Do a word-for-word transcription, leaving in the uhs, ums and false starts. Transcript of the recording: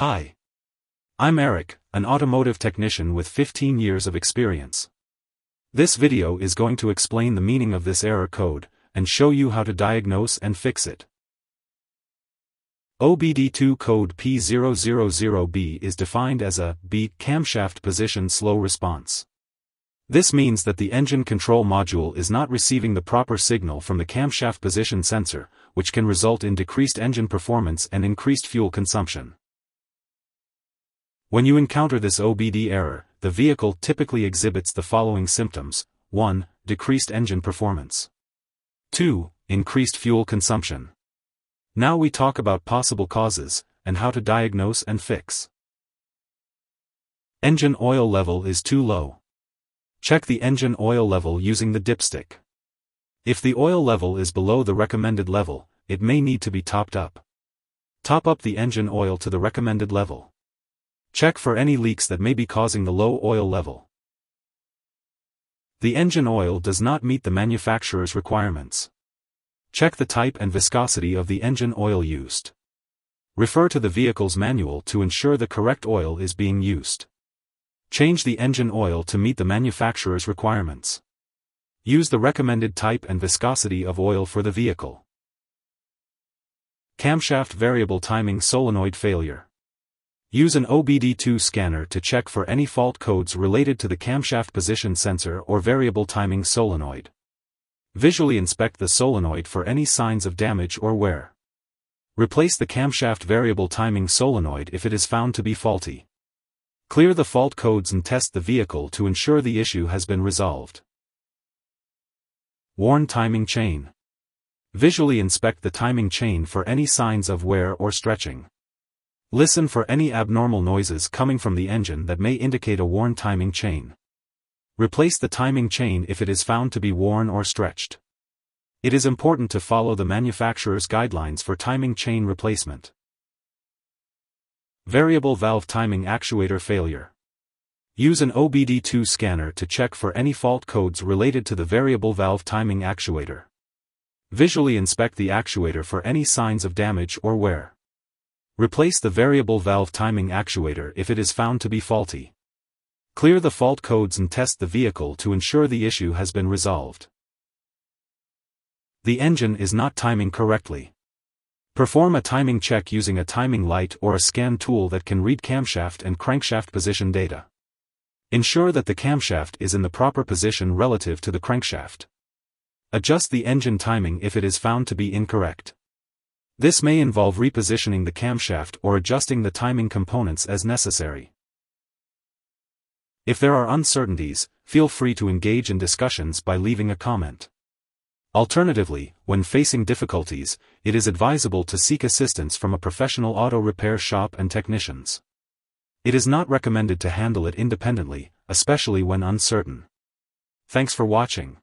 Hi. I'm Eric, an automotive technician with fifteen years of experience. This video is going to explain the meaning of this error code, and show you how to diagnose and fix it. O B D two code P zero zero zero B is defined as a B camshaft position slow response. This means that the engine control module is not receiving the proper signal from the camshaft position sensor, which can result in decreased engine performance and increased fuel consumption. When you encounter this O B D error, the vehicle typically exhibits the following symptoms: one. Decreased engine performance. two. Increased fuel consumption. Now we talk about possible causes, and how to diagnose and fix. Engine oil level is too low. Check the engine oil level using the dipstick. If the oil level is below the recommended level, it may need to be topped up. Top up the engine oil to the recommended level. Check for any leaks that may be causing the low oil level. The engine oil does not meet the manufacturer's requirements. Check the type and viscosity of the engine oil used. Refer to the vehicle's manual to ensure the correct oil is being used. Change the engine oil to meet the manufacturer's requirements. Use the recommended type and viscosity of oil for the vehicle. Camshaft variable timing solenoid failure. Use an O B D two scanner to check for any fault codes related to the camshaft position sensor or variable timing solenoid. Visually inspect the solenoid for any signs of damage or wear. Replace the camshaft variable timing solenoid if it is found to be faulty. Clear the fault codes and test the vehicle to ensure the issue has been resolved. Worn timing chain. Visually inspect the timing chain for any signs of wear or stretching. Listen for any abnormal noises coming from the engine that may indicate a worn timing chain. Replace the timing chain if it is found to be worn or stretched. It is important to follow the manufacturer's guidelines for timing chain replacement. Variable valve timing actuator failure. Use an O B D two scanner to check for any fault codes related to the variable valve timing actuator. Visually inspect the actuator for any signs of damage or wear. Replace the variable valve timing actuator if it is found to be faulty. Clear the fault codes and test the vehicle to ensure the issue has been resolved. The engine is not timing correctly. Perform a timing check using a timing light or a scan tool that can read camshaft and crankshaft position data. Ensure that the camshaft is in the proper position relative to the crankshaft. Adjust the engine timing if it is found to be incorrect. This may involve repositioning the camshaft or adjusting the timing components as necessary. If there are uncertainties, feel free to engage in discussions by leaving a comment. Alternatively, when facing difficulties, it is advisable to seek assistance from a professional auto repair shop and technicians. It is not recommended to handle it independently, especially when uncertain. Thanks for watching.